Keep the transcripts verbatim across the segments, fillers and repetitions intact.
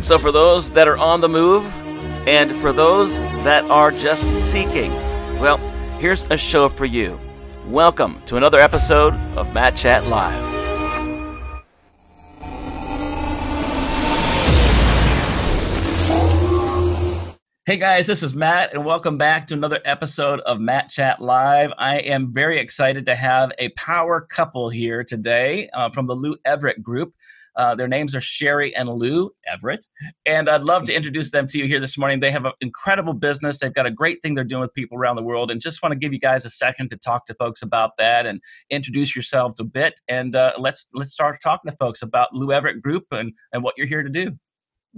So for those that are on the move, and for those that are just seeking, well, here's a show for you. Welcome to another episode of Matt Chat Live. Hey guys, this is Matt, and welcome back to another episode of Matt Chat Live. I am very excited to have a power couple here today uh, from the Lou Everett Group. Uh, their names are Sherri and Lou Everett, and I'd love to introduce them to you here this morning. They have an incredible business. They've got a great thing they're doing with people around the world, and just want to give you guys a second to talk to folks about that and introduce yourselves a bit, and uh, let's let's start talking to folks about Lou Everett Group and, and what you're here to do.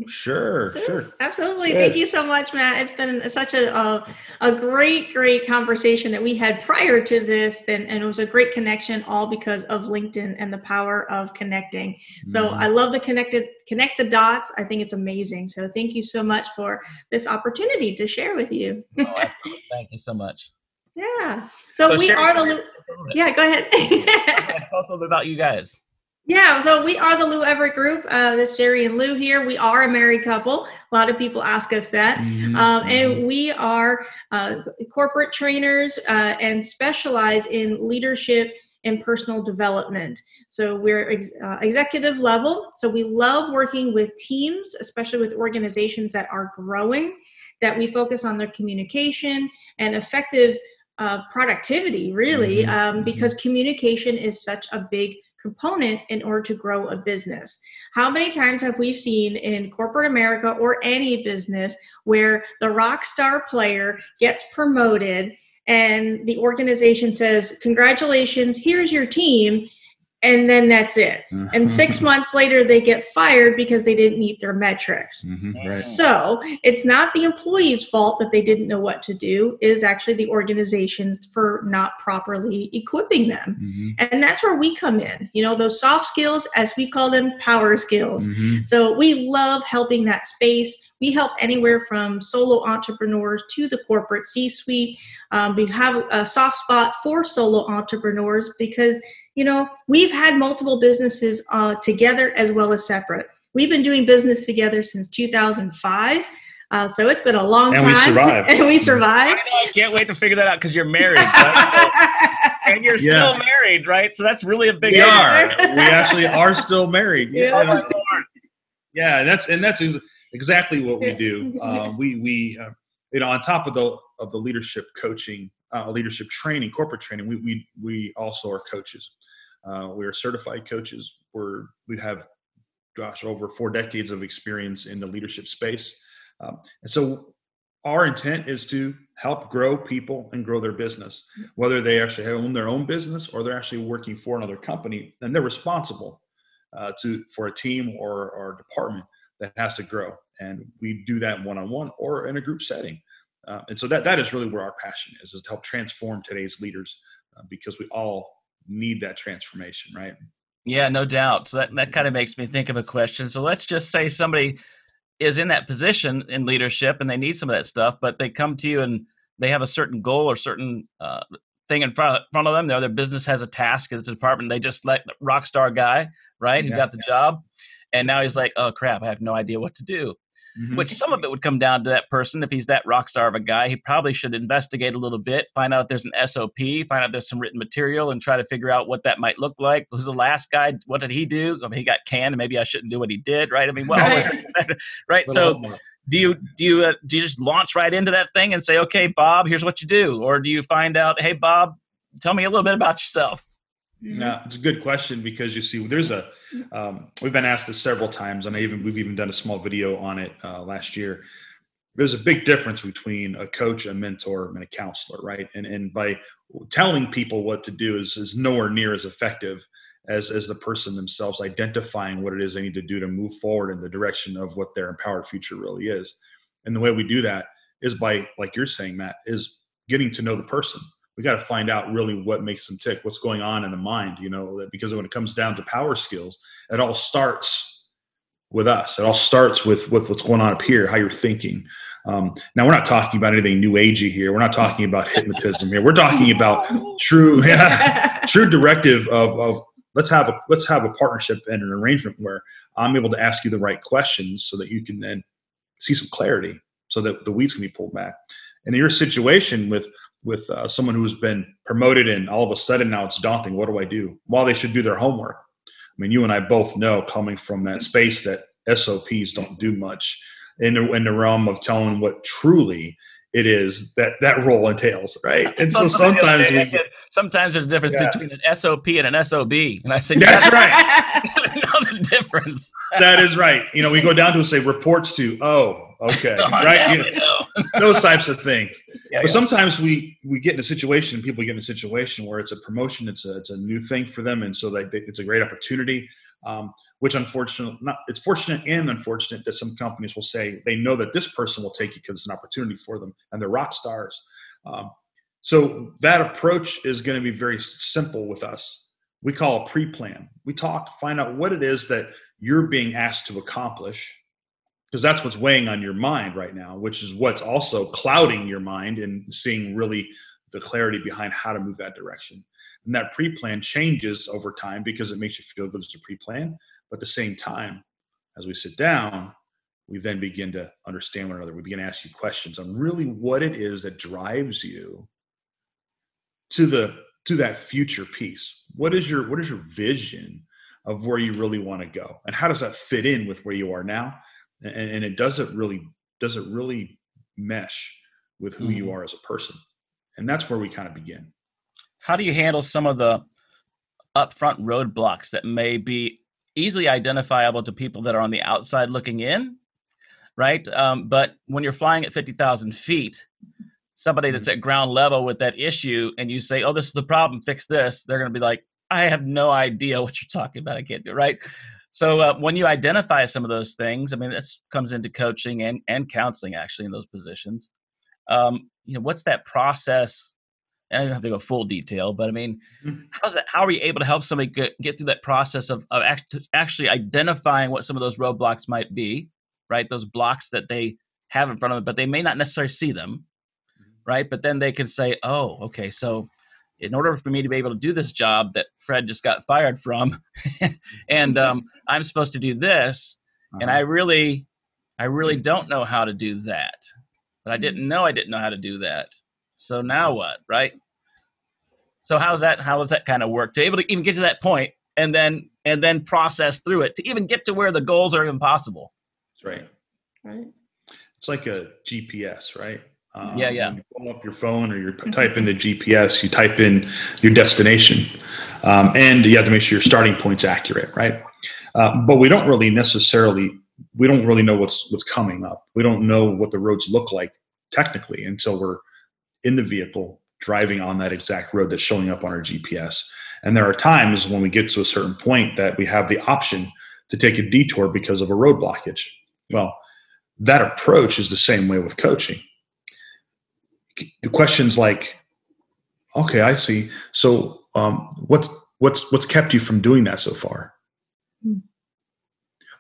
Sure, sure, sure. Absolutely. Good. Thank you so much, Matt. It's been such a, a, a great, great conversation that we had prior to this. And, and it was a great connection, all because of LinkedIn and the power of connecting. So mm. I love the connected, connect the dots. I think it's amazing. So thank you so much for this opportunity to share with you. Oh, absolutely. Thank you so much. Yeah. So, so we are the, Lou yeah, go ahead. It's also about you guys. Yeah, so we are the Lou Everett Group. Uh, this is Sherri and Lou here. We are a married couple. A lot of people ask us that. Mm-hmm. um, and we are uh, corporate trainers uh, and specialize in leadership and personal development. So we're ex uh, executive level. So we love working with teams, especially with organizations that are growing, that we focus on their communication and effective uh, productivity, really, mm-hmm. um, because communication is such a big component in order to grow a business. How many times have we seen in corporate America or any business where the rock star player gets promoted and the organization says, congratulations, here's your team, and then that's it. Mm-hmm. And six months later, they get fired because they didn't meet their metrics. Mm-hmm. Right. So it's not the employee's fault that they didn't know what to do. It is actually the organization's for not properly equipping them. Mm-hmm. And that's where we come in. You know, those soft skills, as we call them, power skills. Mm-hmm. So we love helping that space. We help anywhere from solo entrepreneurs to the corporate C-suite. Um, we have a soft spot for solo entrepreneurs because, you know, we've had multiple businesses uh, together as well as separate. We've been doing business together since two thousand five. Uh, so it's been a long and time. And we survived. And we survived. I, I can't wait to figure that out because you're married. Right? And you're yeah. still married, right? So that's really a big we are. We actually are still married. Yeah, yeah. yeah and that's and that's exactly what we do. Uh, we, we uh, you know, on top of the, of the leadership coaching, Uh, leadership training, corporate training, we, we, we also are coaches. Uh, we are certified coaches. We're, we have, gosh, over four decades of experience in the leadership space. Um, and so our intent is to help grow people and grow their business, whether they actually own their own business or they're actually working for another company, and they're responsible uh, to, for a team or, or a department that has to grow. And we do that one-on-one or in a group setting. Uh, and so that, that is really where our passion is, is to help transform today's leaders uh, because we all need that transformation, right? Yeah, no doubt. So that, that kind of makes me think of a question. So let's just say somebody is in that position in leadership and they need some of that stuff, but they come to you and they have a certain goal or certain uh, thing in front of, front of them. Their, their business has a task, it's a department. They just let the rock star guy, right, who yeah, got the yeah. job. And now he's like, oh, crap, I have no idea what to do. Mm-hmm. Which some of it would come down to that person. If he's that rock star of a guy, he probably should investigate a little bit, find out if there's an S O P, find out if there's some written material, and try to figure out what that might look like. Who's the last guy? What did he do? I mean, he got canned. Maybe I shouldn't do what he did, right? I mean, well, all those things matter, right? So, do you do you uh, do you just launch right into that thing and say, okay, Bob, here's what you do, or do you find out, hey, Bob, tell me a little bit about yourself? Mm-hmm. No, it's a good question because you see, there's a, um, we've been asked this several times and I even, we've even done a small video on it uh, last year. There's a big difference between a coach, a mentor, and a counselor, right? And, and by telling people what to do is, is nowhere near as effective as, as the person themselves identifying what it is they need to do to move forward in the direction of what their empowered future really is. And the way we do that is by, like you're saying, Matt, is getting to know the person. We got to find out really what makes them tick, what's going on in the mind, you know, because when it comes down to power skills, it all starts with us. It all starts with, with what's going on up here, how you're thinking. Um, now, we're not talking about anything new agey here. We're not talking about hypnotism here. We're talking about true, yeah, true directive of, of let's have a, let's have a partnership and an arrangement where I'm able to ask you the right questions so that you can then see some clarity so that the weeds can be pulled back. And in your situation with, with uh, someone who's been promoted and all of a sudden now it's daunting, what do I do? While they should do their homework. I mean, you and I both know, coming from that space, that S O Ps don't do much in the, in the realm of telling what truly it is that that role entails, right? And so sometimes we, sometimes there's a difference yeah. between an S O P and an S O B. And I said, that's right. Know the difference. That is right. You know, we go down to say reports to, oh, okay, oh, right? You know, those types of things. Yeah, but yeah. sometimes we we get in a situation, and people get in a situation where it's a promotion, it's a it's a new thing for them, and so that it's a great opportunity. Um, which unfortunately, not it's fortunate and unfortunate that some companies will say they know that this person will take it because it's an opportunity for them, and they're rock stars. Um, so that approach is going to be very simple with us. We call a pre-plan. We talk, find out what it is that you're being asked to accomplish, because that's what's weighing on your mind right now, which is what's also clouding your mind and seeing really the clarity behind how to move that direction. And that pre-plan changes over time because it makes you feel good as a pre-plan. But at the same time, as we sit down, we then begin to understand one another. We begin to ask you questions on really what it is that drives you to the to that future piece. What is your, what is your vision of where you really want to go? And how does that fit in with where you are now? And, and it doesn't really, doesn't really mesh with who mm-hmm. you are as a person. And that's where we kind of begin. How do you handle some of the upfront roadblocks that may be easily identifiable to people that are on the outside looking in, right? Um, but when you're flying at fifty thousand feet, somebody that's at ground level with that issue, and you say, oh, this is the problem, fix this, they're going to be like, I have no idea what you're talking about. I can't do it, right? So uh, when you identify some of those things, I mean, that comes into coaching and, and counseling, actually, in those positions. Um, you know, what's that process? And I don't have to go full detail, but I mean, mm-hmm. how's that, how are you able to help somebody get, get through that process of, of act- actually identifying what some of those roadblocks might be, right? Those blocks that they have in front of them, but they may not necessarily see them. Right. But then they can say, oh, okay, so in order for me to be able to do this job that Fred just got fired from, and um, I'm supposed to do this. Uh-huh. And I really, I really don't know how to do that, but I didn't know, I didn't know how to do that. So now what? Right. So how's that, how does that kind of work to be able to even get to that point and then, and then process through it to even get to where the goals are impossible. That's right. Right. It's like a G P S, right? Um, yeah, yeah. You pull up your phone or you type in the G P S, you type in your destination, um, and you have to make sure your starting point's accurate, right? Uh, but we don't really necessarily, we don't really know what's what's coming up. We don't know what the roads look like technically until we're in the vehicle driving on that exact road that's showing up on our G P S. And there are times when we get to a certain point that we have the option to take a detour because of a road blockage. Well, that approach is the same way with coaching. The questions like, okay, I see. So, um, what's, what's, what's kept you from doing that so far? Mm.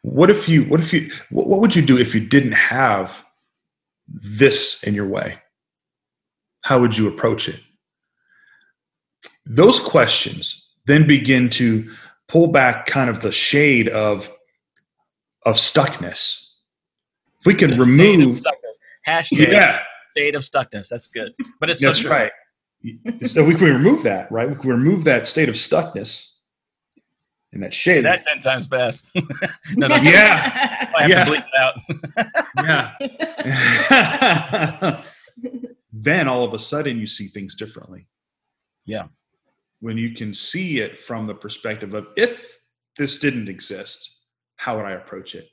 What if you, what if you, what, what would you do if you didn't have this in your way? How would you approach it? Those questions then begin to pull back kind of the shade of, of stuckness. If we can the remove hashtag. Yeah. State of stuckness. That's good. But it's that's so right. So we can remove that, right? We can remove that state of stuckness and that shade. That ten times fast. no, no, yeah. I have yeah. to bleep it out. yeah. Then all of a sudden you see things differently. Yeah. When you can see it from the perspective of, if this didn't exist, how would I approach it?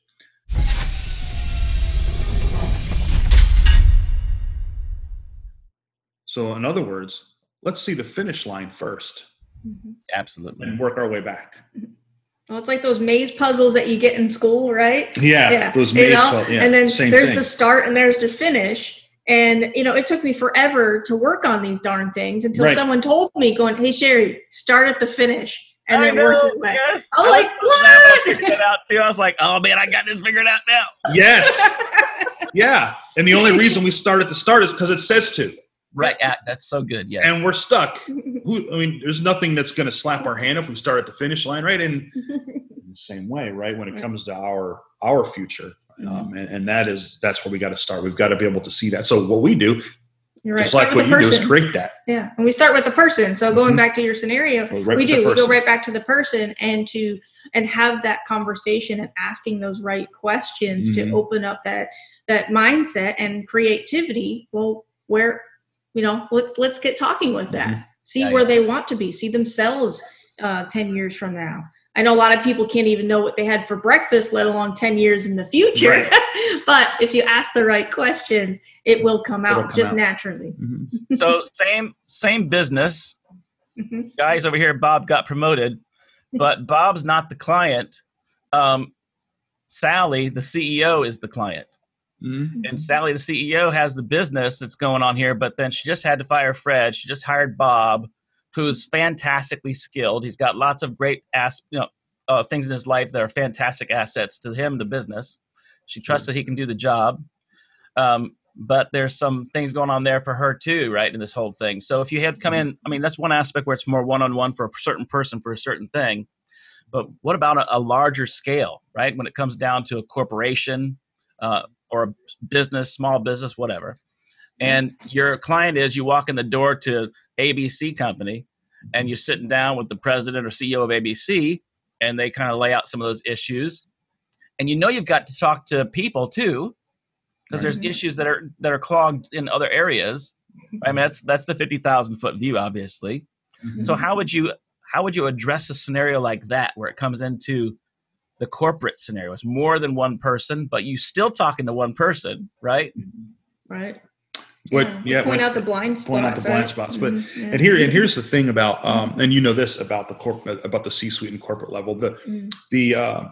So in other words, let's see the finish line first. Mm-hmm. Absolutely. And work our way back. Well, it's like those maze puzzles that you get in school, right? Yeah. yeah. Those maze you know? puzzles. Yeah, and then there's thing. the start and there's the finish. And, you know, it took me forever to work on these darn things until right. someone told me, going, hey, Sherri, start at the finish. And I then know, work your way. Yes. I was I like, what? Figured it out too. I was like, oh, man, I got this figured out now. Yes. yeah. And the only reason we start at the start is because it says to. Right. Yeah, that's so good. Yes. And we're stuck. Who, I mean, there's nothing that's going to slap our hand if we start at the finish line. Right. And in the same way, right. When it comes to our, our future, mm-hmm. um, and, and that is, that's where we got to start. We've got to be able to see that. So what we do, Right. Just start like what you person. do is create that. Yeah. And we start with the person. So going mm-hmm. back to your scenario, well, right we do, we go right back to the person and to, and have that conversation and asking those right questions mm-hmm. to open up that, that mindset and creativity. Well, where, you know, let's, let's get talking with that, mm-hmm. see yeah, where yeah. they want to be, see themselves uh, ten years from now. I know a lot of people can't even know what they had for breakfast, let alone ten years in the future. Right. But if you ask the right questions, it will come It'll out come just out. naturally. Mm-hmm. So same, same business. Mm-hmm. Guys over here, Bob got promoted, but Bob's not the client. Um, Sally, the C E O, is the client. Mm-hmm. And Sally, the C E O, has the business that's going on here, but then she just had to fire Fred. She just hired Bob, who's fantastically skilled. He's got lots of great as, you know, uh, things in his life that are fantastic assets to him, the business. She trusts mm-hmm. that he can do the job. Um, but there's some things going on there for her too, right, in this whole thing. So if you had come mm-hmm. in, I mean, that's one aspect where it's more one-on-one for a certain person for a certain thing. But what about a, a larger scale, right, when it comes down to a corporation uh, or a business, small business, whatever? And your client is, you walk in the door to A B C company and you're sitting down with the president or C E O of A B C and they kind of lay out some of those issues. And you know, you've got to talk to people too, because there's issues that are, that are clogged in other areas. I mean, that's, that's the fifty thousand foot view, obviously. Mm-hmm. So how would you, how would you address a scenario like that, where it comes into the corporate scenario? It's more than one person, but you still talking to one person, right? Right. What, yeah, yeah, point out the blind spots. Point out the blind right? spots. But mm-hmm. yeah. and here and here's the thing about um, and you know this about the corp about the C-suite and corporate level, the mm. the uh,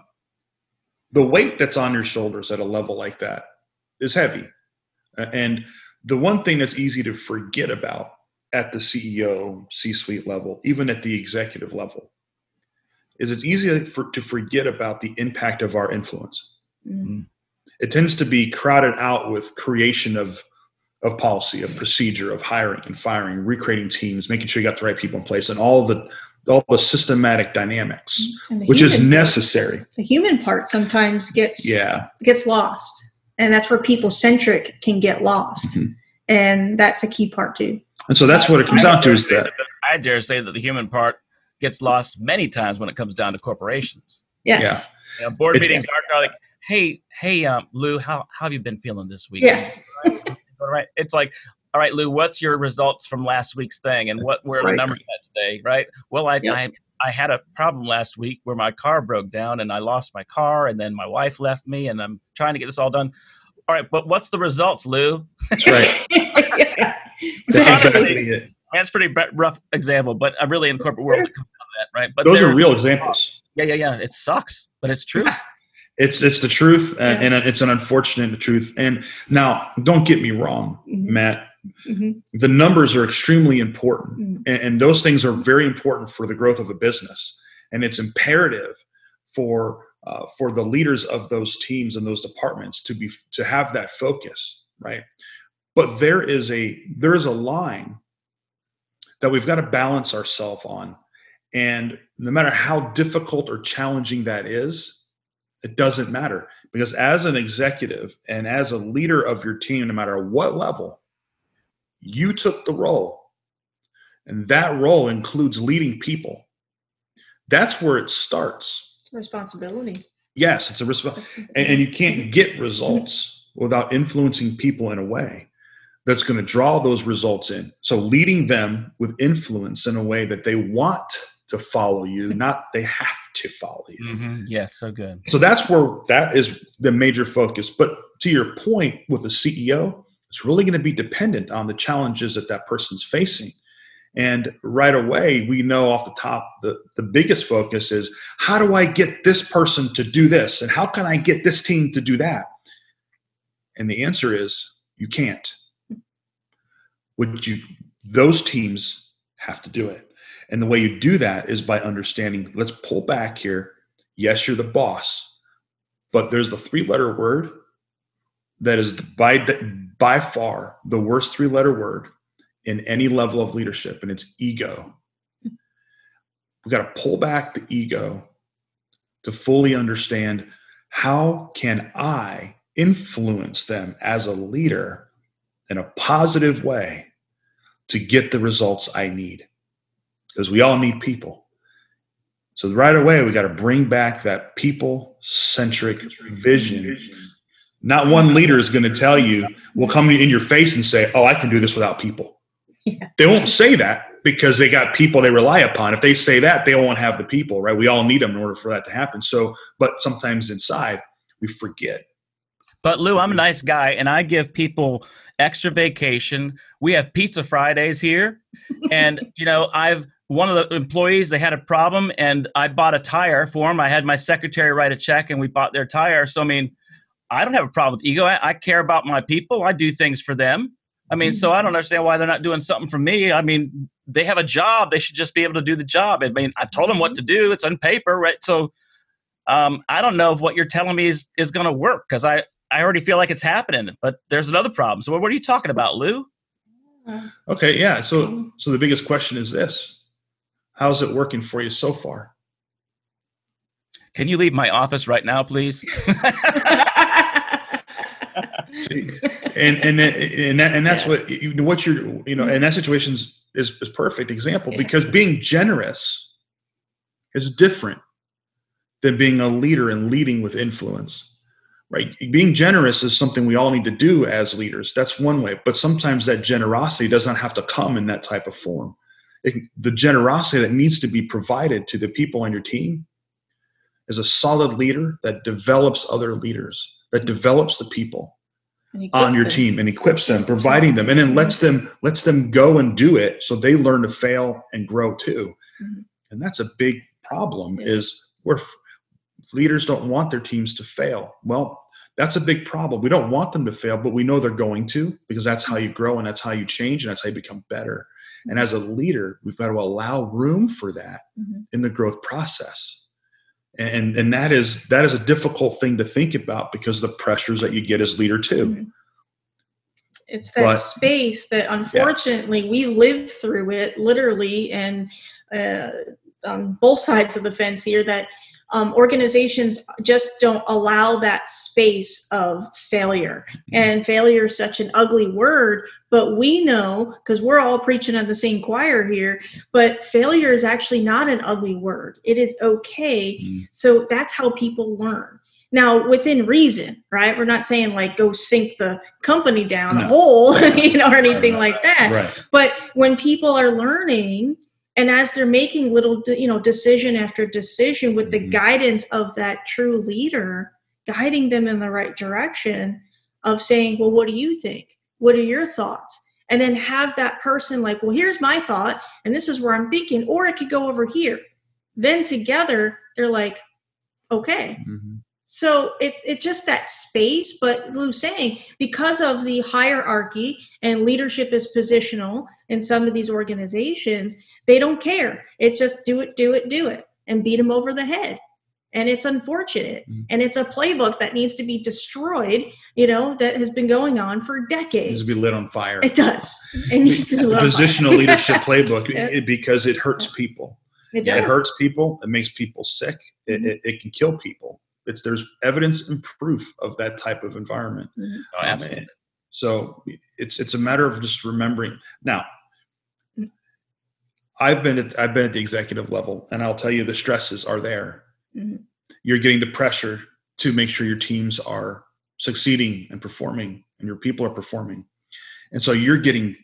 the weight that's on your shoulders at a level like that is heavy. And the one thing that's easy to forget about at the C E O, C-suite level, even at the executive level, is it's easy for, to forget about the impact of our influence. Mm. It tends to be crowded out with creation of of policy, of procedure, of hiring and firing, recreating teams, making sure you got the right people in place, and all the all the systematic dynamics, the which is necessary. Part, the human part sometimes gets yeah. gets lost, and that's where people-centric can get lost, mm-hmm. and that's a key part too. And so that's what it comes down to is that. I dare say that the human part gets lost many times when it comes down to corporations. Yes. Yeah. You know, board it's, meetings are like, hey, hey, um, Lou, how, how have you been feeling this week? Yeah. All right. It's like, all right, Lou, what's your results from last week's thing? And what were right. the numbers at today? Right. Well, I, yep. I I had a problem last week where my car broke down and I lost my car, and then my wife left me, and I'm trying to get this all done. All right. But what's the results, Lou? That's right. yeah. That's exactly it. That's a pretty rough example, but I'm really in corporate world. It comes out of that, right. But those are real examples. Yeah. Yeah. Yeah. It sucks, but it's true. It's it's the truth, yeah. and it's an unfortunate truth. And now, don't get me wrong, mm-hmm. Matt. Mm-hmm. The numbers are extremely important, mm-hmm. and, and those things are very important for the growth of a business. And it's imperative for uh, for the leaders of those teams and those departments to be to have that focus, right? But there is a there is a line that we've got to balance ourselves on, and no matter how difficult or challenging that is. It doesn't matter, because as an executive and as a leader of your team, no matter what level, you took the role, and that role includes leading people. That's where it starts. It's a responsibility. Yes, it's a responsibility. And, and you can't get results without influencing people in a way that's going to draw those results in. So leading them with influence in a way that they want to follow you, not they have to follow you. Mm-hmm. Yes. So good. So that's where that is the major focus. But to your point with a C E O, it's really going to be dependent on the challenges that that person's facing. And right away, we know off the top, the, the biggest focus is how do I get this person to do this? And how can I get this team to do that? And the answer is you can't. Would you, those teams have to do it. And the way you do that is by understanding, let's pull back here. Yes, you're the boss, but there's the three-letter word that is by, by far the worst three-letter word in any level of leadership, and it's ego. We've got to pull back the ego to fully understand, how can I influence them as a leader in a positive way to get the results I need? Because we all need people. So right away, we got to bring back that people-centric vision. Not one leader is going to tell you, will come in your face and say, oh, I can do this without people. Yeah. They won't say that because they got people they rely upon. If they say that, they won't have the people, right? We all need them in order for that to happen. So, but sometimes inside, we forget. But Lou, I'm a nice guy, and I give people extra vacation. We have pizza Fridays here. And, you know, I've one of the employees, they had a problem, and I bought a tire for them. I had my secretary write a check, and we bought their tire. So, I mean, I don't have a problem with ego. I, I care about my people. I do things for them. I mean, so I don't understand why they're not doing something for me. I mean, they have a job. They should just be able to do the job. I mean, I've told them what to do. It's on paper, right? So um, I don't know if what you're telling me is, is going to work, because I, I already feel like it's happening, but there's another problem. So what are you talking about, Lou? Okay, yeah. So, so the biggest question is this. How's it working for you so far? Can you leave my office right now, please? See, and and and that, and that's yeah. what you, what you're you know, and that situation is is a perfect example, yeah. because being generous is different than being a leader and leading with influence, right? Being generous is something we all need to do as leaders. That's one way, but sometimes that generosity does not have to come in that type of form. It, the generosity that needs to be provided to the people on your team is a solid leader that develops other leaders, that develops the people on your them. team and equips them, providing them, and then lets them lets them go and do it so they learn to fail and grow too. Mm-hmm. And that's a big problem, yeah. is where leaders don't want their teams to fail. Well, that's a big problem. We don't want them to fail, but we know they're going to, because that's how you grow, and that's how you change, and that's how you become better. Mm-hmm. And as a leader, we've got to allow room for that mm-hmm. in the growth process. And and that is that is a difficult thing to think about, because the pressures that you get as leader too. It's that but, space that unfortunately yeah. we live through it literally, and uh, on both sides of the fence here, that um, organizations just don't allow that space of failure. Mm-hmm. And failure is such an ugly word, but we know, because we're all preaching on the same choir here, but failure is actually not an ugly word. It is okay. Mm-hmm. So that's how people learn. Now, within reason, right? We're not saying like go sink the company down no. a hole, you know, or anything right. like that. Right. But when people are learning, and as they're making little, you know, decision after decision with the mm-hmm. guidance of that true leader, guiding them in the right direction of saying, well, what do you think? What are your thoughts? And then have that person like, well, here's my thought, and this is where I'm thinking, or it could go over here. Then together, they're like, okay. Mm-hmm. So it, it's just that space. But Lou's saying, because of the hierarchy and leadership is positional in some of these organizations, they don't care. It's just do it, do it, do it, and beat them over the head. And it's unfortunate. Mm-hmm. And it's a playbook that needs to be destroyed, you know, that has been going on for decades. It needs to be lit on fire. It does. It needs to be lit on fire. Positional leadership playbook, yeah. it, because it hurts people. It does. It hurts people. It makes people sick. Mm-hmm. It, it, it can kill people. It's there's evidence and proof of that type of environment. Mm-hmm. Oh, absolutely. Um, so it's it's a matter of just remembering. Now, I've been at, I've been at the executive level, and I'll tell you the stresses are there. Mm-hmm. You're getting the pressure to make sure your teams are succeeding and performing, and your people are performing. And so you're getting,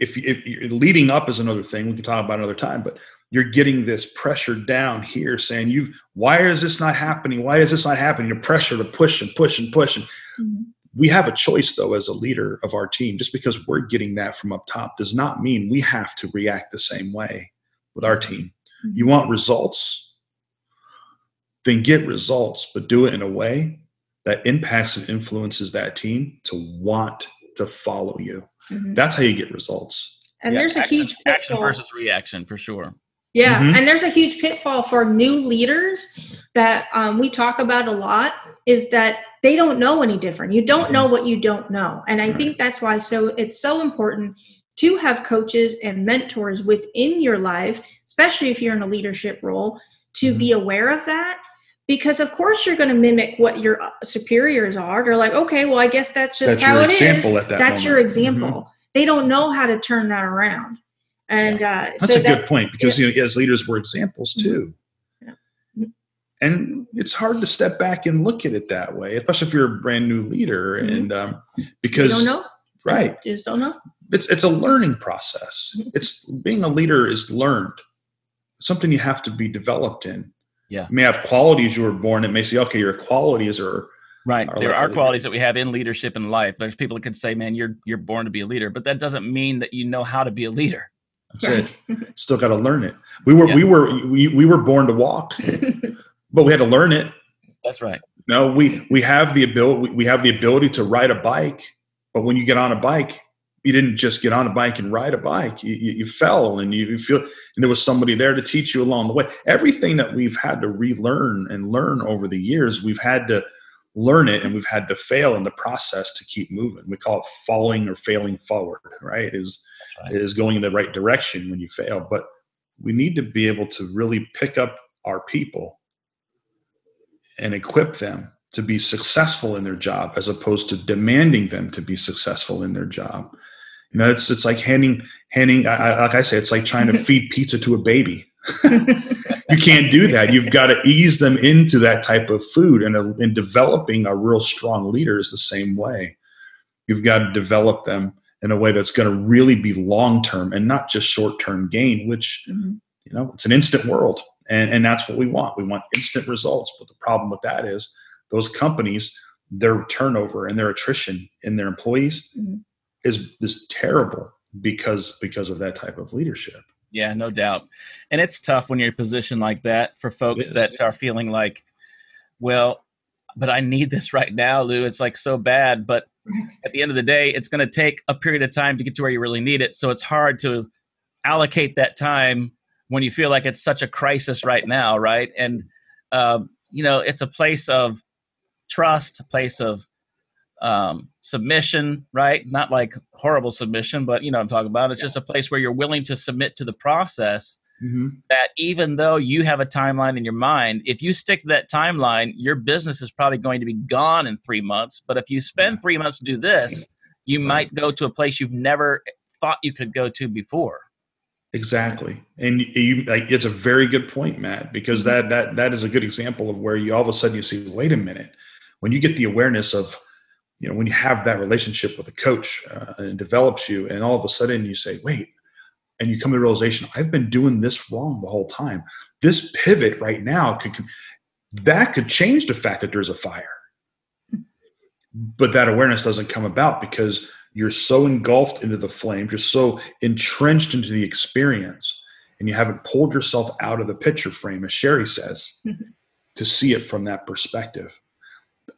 if, if you're leading up is another thing we can talk about another time, but you're getting this pressure down here saying, you, why is this not happening? Why is this not happening? Your pressure to push and push and push. And mm-hmm. we have a choice though, as a leader of our team, just because we're getting that from up top does not mean we have to react the same way with our team. Mm-hmm. You want results? Then get results, but do it in a way that impacts and influences that team to want to follow you. Mm-hmm. That's how you get results. And yeah, there's a action, huge pitfall. Action versus reaction, for sure. Yeah. Mm-hmm. And there's a huge pitfall for new leaders that um, we talk about a lot, is that they don't know any different. You don't know what you don't know. And I right. think that's why so it's so important to have coaches and mentors within your life, especially if you're in a leadership role, to mm-hmm. be aware of that. Because of course you're going to mimic what your superiors are. They're like, okay, well, I guess that's just that's how it is. That's your example at that That's moment. your example. Mm-hmm. They don't know how to turn that around. And yeah. uh, that's so a that, good point because yeah. you know, as leaders, we're examples too. Yeah. Mm-hmm. And it's hard to step back and look at it that way, especially if you're a brand new leader. Mm-hmm. And um, because you don't know, right? You just don't know. It's it's a learning process. Mm-hmm. It's being a leader is learned. It's something you have to be developed in. Yeah. You may have qualities you were born. It may say, okay, your qualities are right. Are there are qualities that we have in leadership and life. There's people that could say, man, you're, you're born to be a leader, but that doesn't mean that you know how to be a leader. That's right. it. Still got to learn it. We were, yeah. we were, we, we were born to walk, but we had to learn it. That's right. No, we, we have the ability, we have the ability to ride a bike, but when you get on a bike, you didn't just get on a bike and ride a bike. You, you, you fell and you, you feel, and there was somebody there to teach you along the way. Everything that we've had to relearn and learn over the years, we've had to learn it and we've had to fail in the process to keep moving. We call it falling or failing forward, right? Is, right. is going in the right direction when you fail, but we need to be able to really pick up our people and equip them to be successful in their job as opposed to demanding them to be successful in their job. You know, it's it's like handing handing. I, I, like I say, it's like trying to feed pizza to a baby. You can't do that. You've got to ease them into that type of food. And a, and developing a real strong leader is the same way. You've got to develop them in a way that's going to really be long term and not just short term gain. Which mm-hmm. you know, it's an instant world, and and that's what we want. We want instant results. But the problem with that is those companies, their turnover and their attrition in their employees. Mm-hmm. Is is terrible because because of that type of leadership. Yeah, no doubt. And it's tough when you're in a position like that for folks that are feeling like, well, but I need this right now, Lou. It's like so bad. But at the end of the day, it's going to take a period of time to get to where you really need it. So it's hard to allocate that time when you feel like it's such a crisis right now, right? And, uh, you know, it's a place of trust, a place of um, submission, right? Not like horrible submission, but you know what I'm talking about. It's yeah. just a place where you're willing to submit to the process mm-hmm. that even though you have a timeline in your mind, if you stick to that timeline, your business is probably going to be gone in three months. But if you spend yeah. three months to do this, you yeah. might go to a place you've never thought you could go to before. Exactly. And you, like, it's a very good point, Matt, because that, that, that is a good example of where you all of a sudden you see, wait a minute, when you get the awareness of, you know, when you have that relationship with a coach uh, and it develops you, and all of a sudden you say, wait, and you come to the realization, I've been doing this wrong the whole time. This pivot right now, could that could change the fact that there's a fire. But that awareness doesn't come about because you're so engulfed into the flames, you're so entrenched into the experience, and you haven't pulled yourself out of the picture frame, as Sherri says, to see it from that perspective.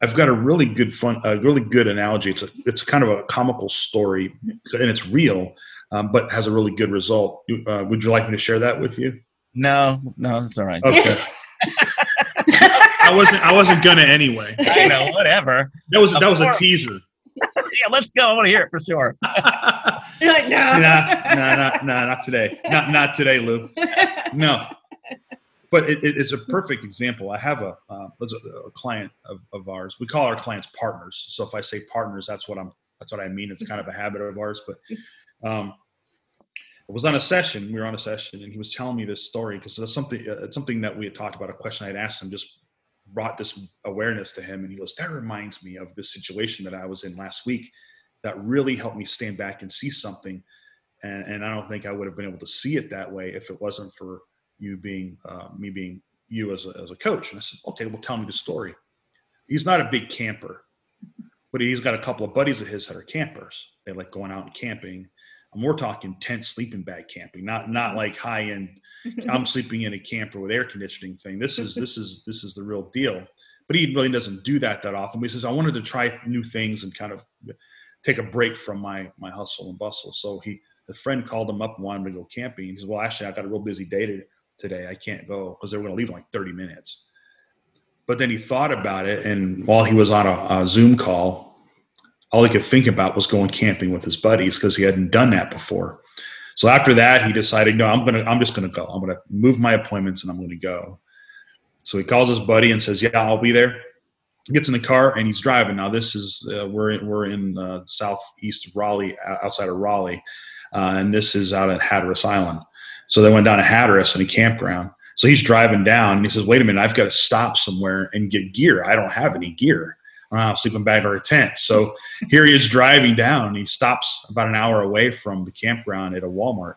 I've got a really good fun, a really good analogy. It's a, it's kind of a comical story, and it's real, um, but has a really good result. Uh, would you like me to share that with you? No, no, that's all right. Okay. I wasn't, I wasn't gonna anyway. I know, whatever. That was, that was a teaser. Yeah, let's go. I want to hear it for sure. You're like, no, no, no, no, not today. Not, not today, Lou. No. But it, it, it's a perfect example. I have a, uh, a client of, of ours. We call our clients partners. So if I say partners, that's what I'm. That's what I mean. It's kind of a habit of ours. But um, I was on a session. We were on a session, and he was telling me this story because it's something. Uh, it's something that we had talked about. A question I had asked him just brought this awareness to him, and he goes, "That reminds me of this situation that I was in last week. That really helped me stand back and see something, and, and I don't think I would have been able to see it that way if it wasn't for." You being, uh, me being you as a, as a coach." And I said, "Okay, well, tell me the story." He's not a big camper, but he's got a couple of buddies of his that are campers. They like going out and camping. And we're talking tent sleeping bag camping, not, not like high end, I'm sleeping in a camper with air conditioning thing. This is, this is, this is the real deal, but he really doesn't do that that often. But he says, "I wanted to try new things and kind of take a break from my, my hustle and bustle." So he, the friend called him up and wanted him to go camping. He says, "Well, actually, I got a real busy day today. Today I can't go because they were going to leave in like thirty minutes. But then he thought about it, and while he was on a, a Zoom call, all he could think about was going camping with his buddies because he hadn't done that before. So after that, he decided, no, I'm gonna, I'm just gonna go. I'm gonna move my appointments and I'm gonna go. So he calls his buddy and says, yeah, I'll be there. He gets in the car and he's driving. Now this is, uh, we're in, we're in uh, southeast Raleigh, outside of Raleigh. Uh, and this is out at Hatteras Island. So they went down to Hatteras in a campground. So he's driving down and he says, wait a minute, I've got to stop somewhere and get gear. I don't have any gear. I don't have a sleeping bag or a tent. So here he is driving down. He stops about an hour away from the campground at a Walmart,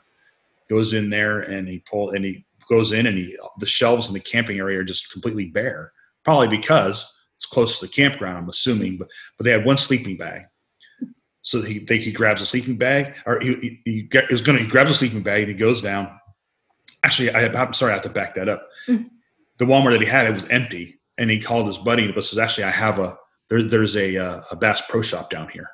goes in there and he pull, and he goes in and he, the shelves in the camping area are just completely bare, probably because it's close to the campground, I'm assuming, but, but they had one sleeping bag. So he, they, he grabs a sleeping bag, or he, he, he is going to, he grabs a sleeping bag and he goes down. Actually, I, I'm sorry, I have to back that up. Mm-hmm. The Walmart that he had, it was empty, and he called his buddy and says, "Actually, I have a there, there's a, uh, a Bass Pro Shop down here.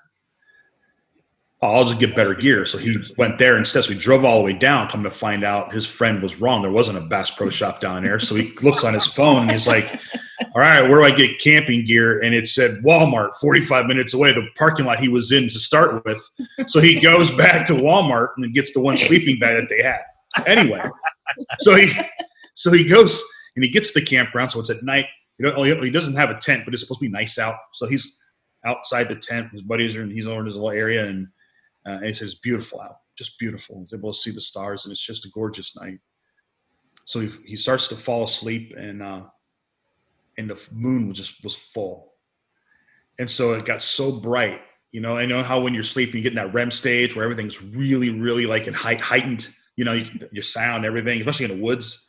I'll just get better gear." So he went there instead. So he drove all the way down. Come to find out, his friend was wrong. There wasn't a Bass Pro Shop down there. So he looks on his phone and he's like, "All right, where do I get camping gear?" And it said Walmart, forty-five minutes away, the parking lot he was in to start with. So he goes back to Walmart and gets the one sleeping bag that they had. Anyway, so he so he goes and he gets to the campground. So it's at night. You know, he doesn't have a tent, but it's supposed to be nice out. So he's outside the tent. His buddies are in, he's over in his little area, and uh, and he says, "Beautiful out, just beautiful." He's able to see the stars, and it's just a gorgeous night. So he he starts to fall asleep, and uh, and the moon was just was full, and so it got so bright. You know, I know how when you're sleeping, you get in that REM stage where everything's really, really like in height heightened. You know, you, your sound, everything, especially in the woods.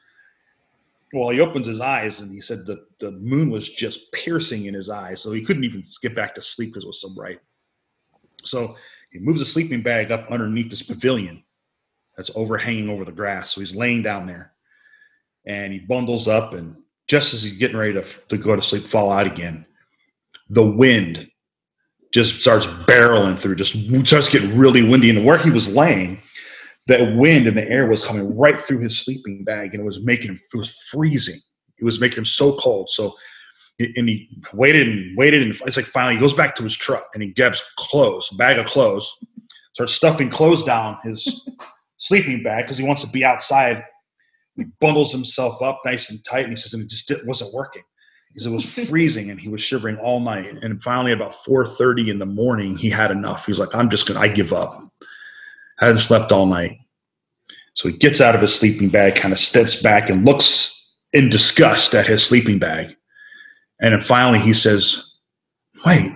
Well, he opens his eyes and he said the, the moon was just piercing in his eyes. So he couldn't even get back to sleep because it was so bright. So he moves a sleeping bag up underneath this pavilion that's overhanging over the grass. So he's laying down there and he bundles up, and just as he's getting ready to, to go to sleep, fall out again, the wind just starts barreling through, just starts getting really windy. And where he was laying, that wind in the air was coming right through his sleeping bag, and it was making him, it was freezing. It was making him so cold. So, and he waited and waited, and it's like finally he goes back to his truck and he grabs clothes, a bag of clothes, starts stuffing clothes down his sleeping bag because he wants to be outside. He bundles himself up nice and tight, and he says, and it just wasn't working. He said it was freezing and he was shivering all night. And finally about four thirty in the morning, he had enough. He's like, I'm just going to, I give up. I hadn't slept all night. So he gets out of his sleeping bag, kind of steps back and looks in disgust at his sleeping bag. And then finally he says, wait,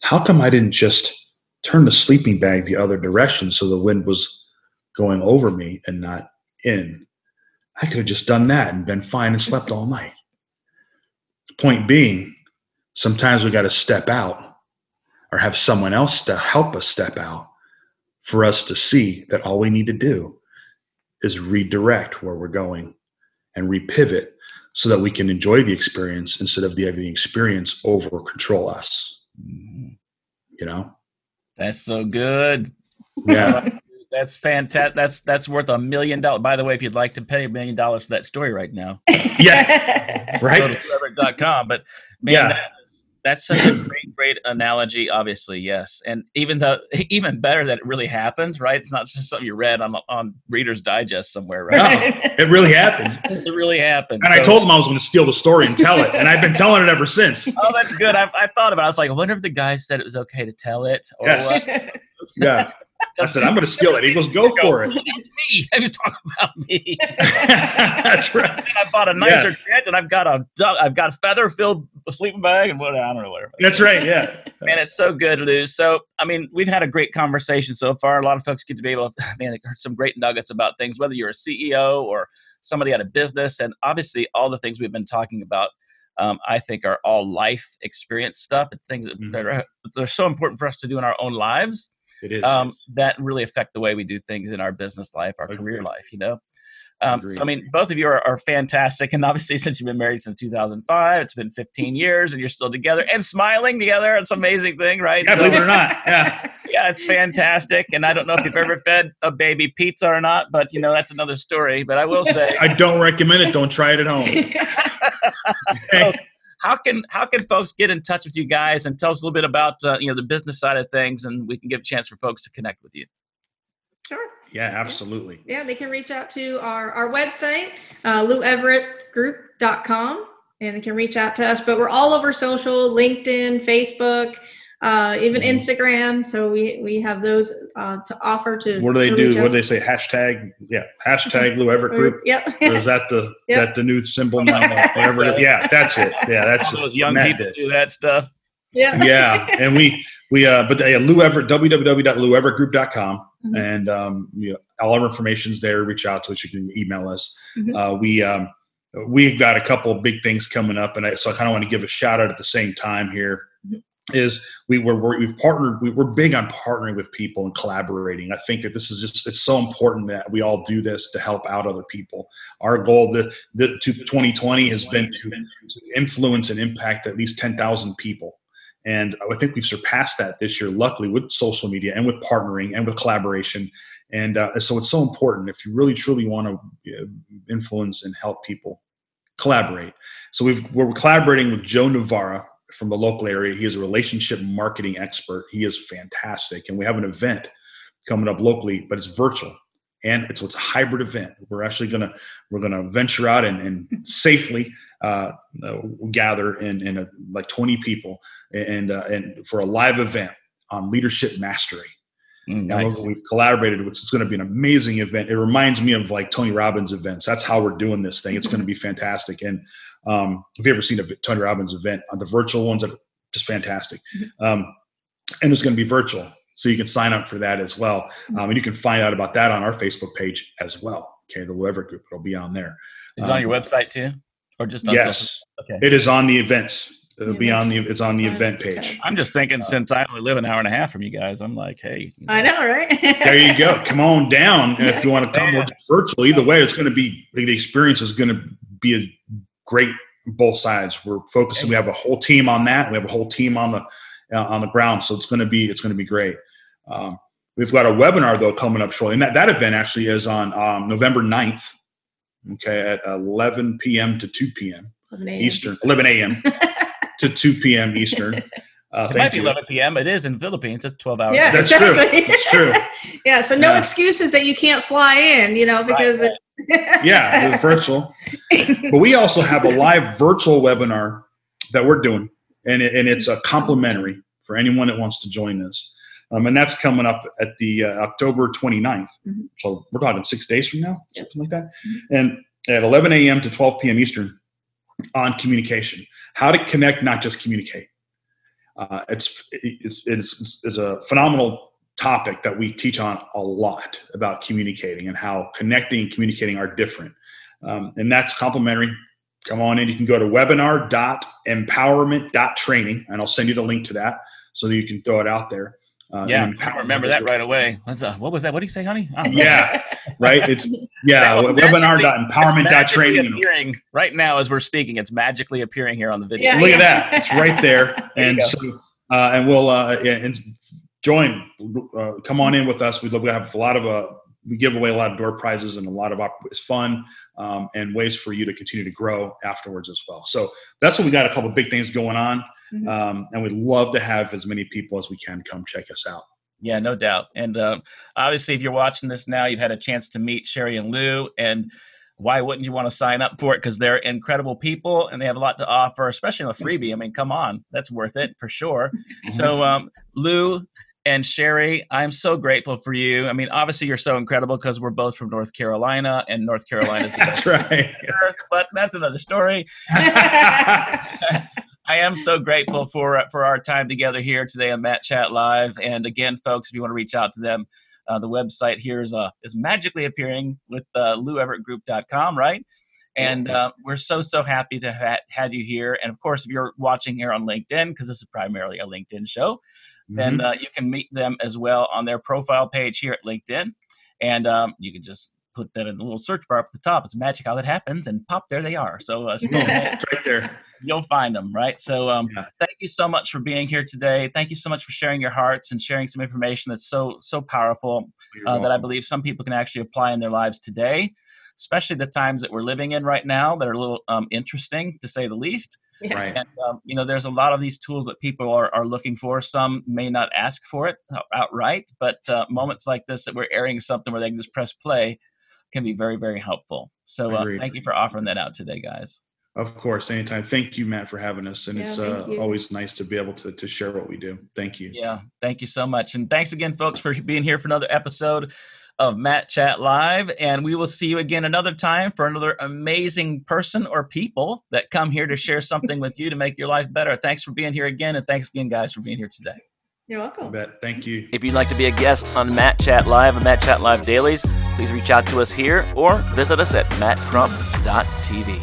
how come I didn't just turn the sleeping bag the other direction so the wind was going over me and not in? I could have just done that and been fine and slept all night. Point being, sometimes we got to step out or have someone else to help us step out, for us to see that all we need to do is redirect where we're going and repivot so that we can enjoy the experience instead of the, the experience over control us. You know? That's so good. Yeah. That's fantastic. That's, that's worth a million dollars. By the way, if you'd like to pay a million dollars for that story right now, yeah, right. Go to lou everett dot com. But man, yeah. that is, that's such a great, great analogy, obviously. Yes. And even though, even better that it really happened, right? It's not just something you read on on Reader's Digest somewhere, right? No, it really happened. It really happened. And so, I told them I was going to steal the story and tell it. And I've been telling it ever since. Oh, that's good. I've, I've thought about it. I was like, I wonder if the guy said it was okay to tell it. Or yes. What? Yeah. I said, I'm going to steal it. He goes, go for it. It's me. I was talking about me. That's right. I, said, I bought a nicer yeah. tent, and I've got a I've got a feather-filled sleeping bag, and what I don't know whatever. That's right. Yeah. Man, it's so good, Lou. So, I mean, we've had a great conversation so far. A lot of folks get to be able to, man, they heard some great nuggets about things, whether you're a C E O or somebody out of business, and obviously all the things we've been talking about. Um, I think are all life experience stuff. It's things that, mm-hmm. that, are, that are so important for us to do in our own lives. It is um, that really affect the way we do things in our business life, our Agreed. Career life, you know? Um, so, I mean, both of you are, are fantastic. And obviously, since you've been married since two thousand five, it's been fifteen years and you're still together and smiling together. It's an amazing thing, right? Yeah, so, believe it or not. Yeah. Yeah, it's fantastic. And I don't know if you've ever fed a baby pizza or not, but, you know, that's another story. But I will say, I don't recommend it. Don't try it at home. So, how can how can folks get in touch with you guys and tell us a little bit about uh, you know the business side of things, and we can give a chance for folks to connect with you? Sure. Yeah, absolutely. Yeah, they can reach out to our, our website, uh, lou everett group dot com, and they can reach out to us. But we're all over social, LinkedIn, Facebook, uh, even Instagram. So we, we have those uh, to offer to. What do they do? What do they say? Hashtag, yeah, hashtag Lou Everett Group. Yep. Or is that the yep. that the new symbol now? Whatever it is. Yeah, that's it. Yeah, that's all those young Matt people did. Do that stuff. Yeah. Yeah. And we, we, uh, but uh, Lou Everett, w w w dot lou everett group dot com. Mm-hmm. And, um, you know, all our information's there. Reach out to us. You can email us. Mm-hmm. Uh, we, um, we've got a couple of big things coming up. And I, so I kind of want to give a shout out at the same time here. Mm-hmm. Is we were, we're, we've partnered, we, we're big on partnering with people and collaborating. I think that this is just, it's so important that we all do this to help out other people. Our goal the, the, to twenty twenty has been to, to influence and impact at least ten thousand people. And I think we've surpassed that this year, luckily, with social media and with partnering and with collaboration. And uh, so it's so important if you really, truly want to influence and help people, collaborate. So we've, we're collaborating with Joe Navarro from the local area. He is a relationship marketing expert. He is fantastic. And we have an event coming up locally, but it's virtual. And it's, it's a hybrid event. We're actually gonna we're gonna venture out and, and safely uh, gather in in a, like twenty people and uh, and for a live event on leadership mastery. Mm, nice. Now, we've collaborated, which is going to be an amazing event. It reminds me of like Tony Robbins events. That's how we're doing this thing. It's going to be fantastic. And um, if you ever seen a Tony Robbins event, the virtual ones are just fantastic. Um, and it's going to be virtual. So you can sign up for that as well. Um, and you can find out about that on our Facebook page as well. Okay, the Lou Everett Group, it'll be on there. Is it um, on your website too? Or just on yes, social? Okay. It is on the events. It'll be on the, it's on the event page. I'm just thinking, since I only live an hour and a half from you guys, I'm like, hey. You know. I know, right? There you go. Come on down. And if you want to come yeah. virtual, either way, it's going to be, the experience is going to be a great both sides. We're focusing, we have a whole team on that. We have a whole team on the, uh, on the ground. So it's going to be, it's going to be great. Um, we've got a webinar though coming up shortly, and that, that event actually is on um, November ninth, okay, at eleven p m to two p m Eastern, eleven a m to two p m Eastern. Uh, it might be you. eleven p m It is in Philippines. It's twelve hours. Yeah, that's exactly. true. That's true. Yeah, so no yeah. excuses that you can't fly in, you know, because right. it yeah, it's virtual. But we also have a live virtual webinar that we're doing, and it, and it's a complimentary for anyone that wants to join us. Um, and that's coming up at the uh, October twenty-ninth. Mm-hmm. So we're talking six days from now, yep. something like that. Mm-hmm. And at eleven a m to twelve p m Eastern on communication, how to connect, not just communicate. Uh, it's, it's, it's, it's a phenomenal topic that we teach on a lot about communicating and how connecting and communicating are different. Um, and that's complimentary. Come on in. You can go to webinar dot empowerment dot training, and I'll send you the link to that so that you can throw it out there. Uh, yeah, I remember that right away. That's a, what was that? What did he say, honey? Yeah, right. It's yeah. webinar dot empowerment dot training. Appearing right now as we're speaking, it's magically appearing here on the video. Yeah, Look yeah. at that! It's right there, there and so uh, and we'll uh, yeah, and join. Uh, come on in with us. We'd love to have a lot of uh, we give away a lot of door prizes and a lot of op- it's fun um, and ways for you to continue to grow afterwards as well. So that's what we got. A couple of big things going on. Mm-hmm. Um, and we'd love to have as many people as we can come check us out. Yeah, no doubt. And uh, obviously, if you're watching this now, you've had a chance to meet Sherri and Lou. And why wouldn't you want to sign up for it? Because they're incredible people and they have a lot to offer, especially on a freebie. I mean, come on, that's worth it for sure. So, um, Lou and Sherri, I'm so grateful for you. I mean, obviously, you're so incredible because we're both from North Carolina, and North Carolina's the best right. place on earth, but that's another story. I am so grateful for uh, for our time together here today on Matt Chat Live. And again, folks, if you want to reach out to them, uh, the website here is uh, is magically appearing with uh, lou everett group dot com, right? And uh, we're so, so happy to ha- have you here. And, of course, if you're watching here on LinkedIn, because this is primarily a LinkedIn show, mm-hmm. then uh, you can meet them as well on their profile page here at LinkedIn. And um, you can just put that in the little search bar up at the top. It's magic how that happens. And pop, there they are. So uh, right there. You'll find them, right? So um, yeah. thank you so much for being here today. Thank you so much for sharing your hearts and sharing some information that's so, so powerful uh, that I believe some people can actually apply in their lives today. especially the times that we're living in right now that are a little um, interesting, to say the least. Yeah. Right. And, um, you know, there's a lot of these tools that people are, are looking for. Some may not ask for it outright, but uh, moments like this that we're airing something where they can just press play can be very, very helpful. So uh, thank you for offering that out today, guys. Of course. Anytime. Thank you, Matt, for having us. And yeah, it's uh, always nice to be able to, to share what we do. Thank you. Yeah. Thank you so much. And thanks again, folks, for being here for another episode of Matt Chat Live. And we will see you again another time for another amazing person or people that come here to share something with you to make your life better. Thanks for being here again. And thanks again, guys, for being here today. You're welcome. Matt, thank you. If you'd like to be a guest on Matt Chat Live and Matt Chat Live Dailies, please reach out to us here or visit us at matt crump dot t v.